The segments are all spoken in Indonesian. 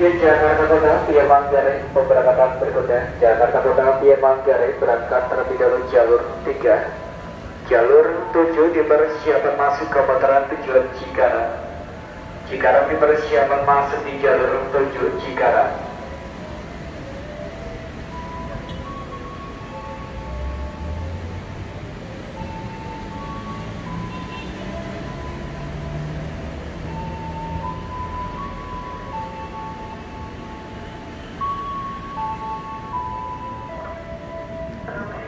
SJ Jakarta Kota via Manggarai pemberangkatan berikutnya. Jakarta Kota via Manggarai berangkat terlebih dahulu jalur 3. Jalur 7 dipersiapkan masuk ke putaran tujuan Cikarang. Cikarang dipersiapkan masuk di jalur 7 Cikarang.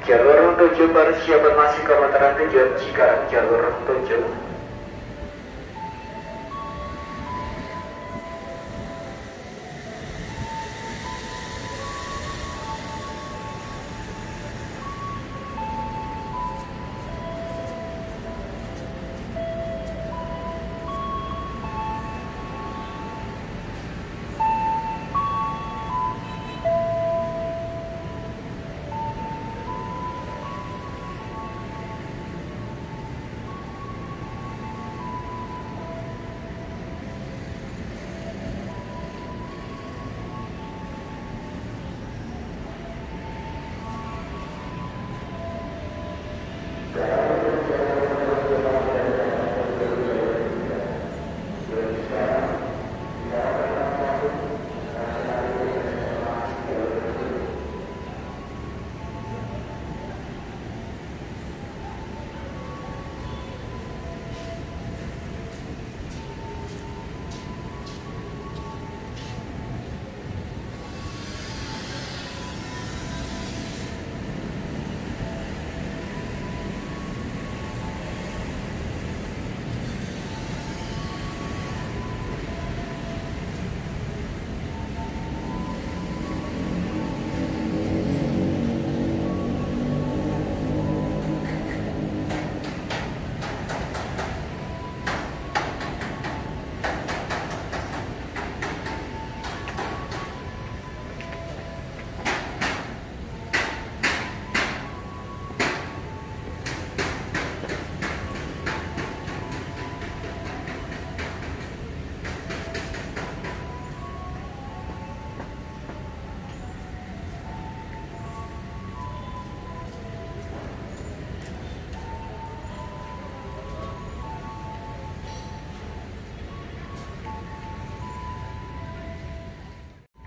Jalur 7 persiapan masih ke putaran tujuan Cikarang, jalur 7.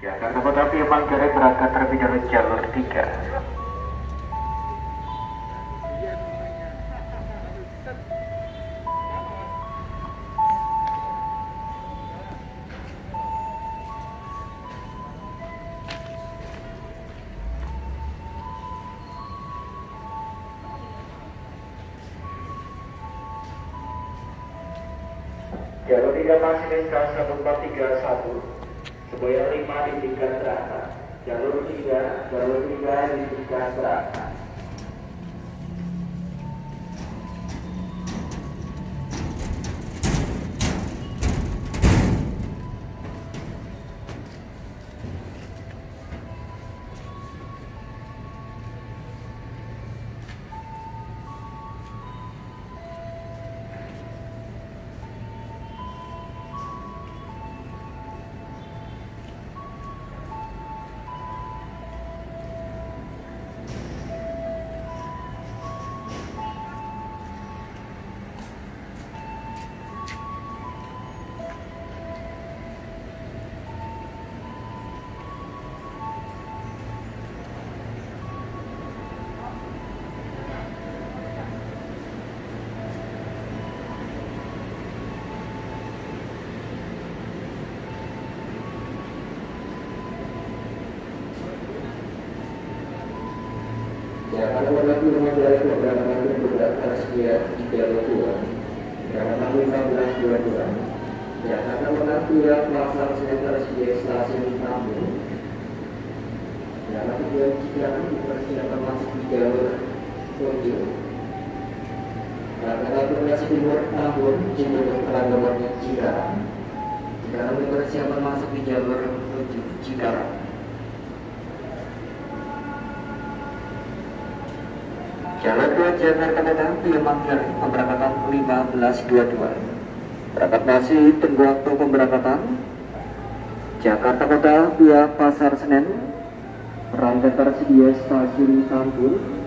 Jakarta Kota via Manggarai berangkat terlebih dahulu jalur 3. Jalur 3 masih di stasiun 1431. Sebuah 5 di tingkat teratas, jalur 3 di tingkat teratas. Jakarta Kota via Manggarai pemberangkatan berangkat via 32. Jakarta Kota via 32. Jakarta Kota via Pasar Senen via stasiun Tambun. Jalan tujuan Cikarang dipersiapkan masuk di jalur 7. Jakarta Kota Timur Tambun cenderung terlambatnya Cikarang. Cikarang dipersiapkan masuk di jalur 7 Cikarang. Jalan 2 Jakarta Kota via Manggarai pemberangkatan 1522. Berangkat masih tunggu waktu pemberangkatan. Jakarta Kota via Pasar Senen, rangkaian tersedia stasiun Tambun.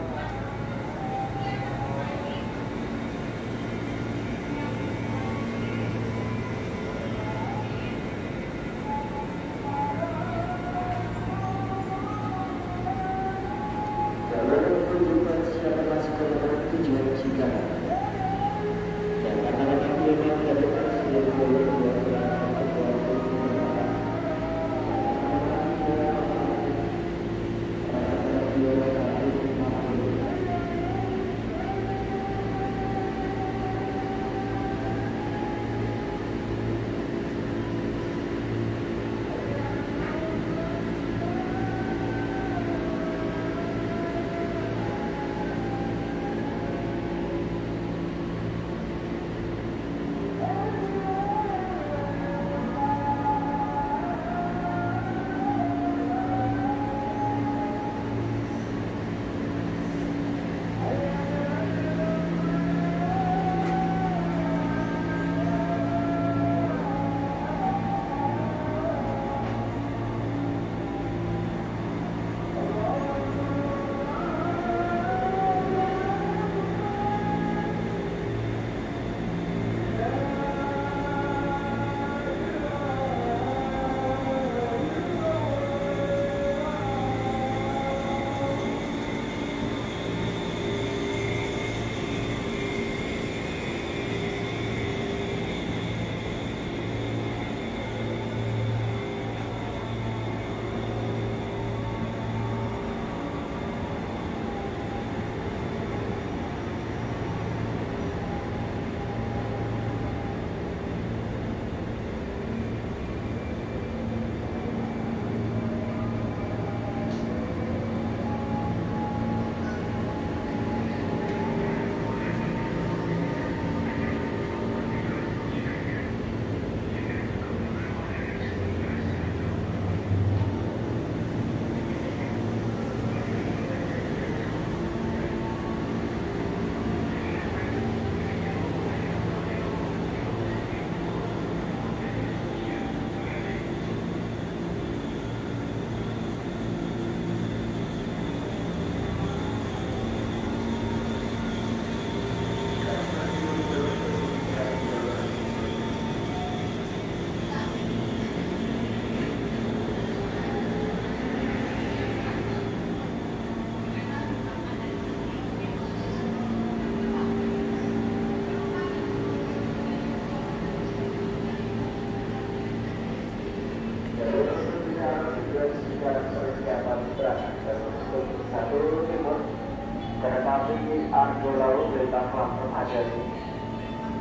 Argo Lao kereta platform ajaib.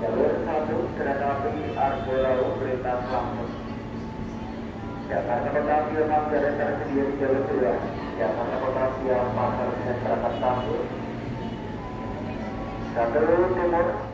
Jalur 1 kereta api Argo Lao kereta platform. Jakarta Kota siap kereta tersedia di jalur 2. Jakarta Kota siap pasar kereta Tambun. Jalur timur.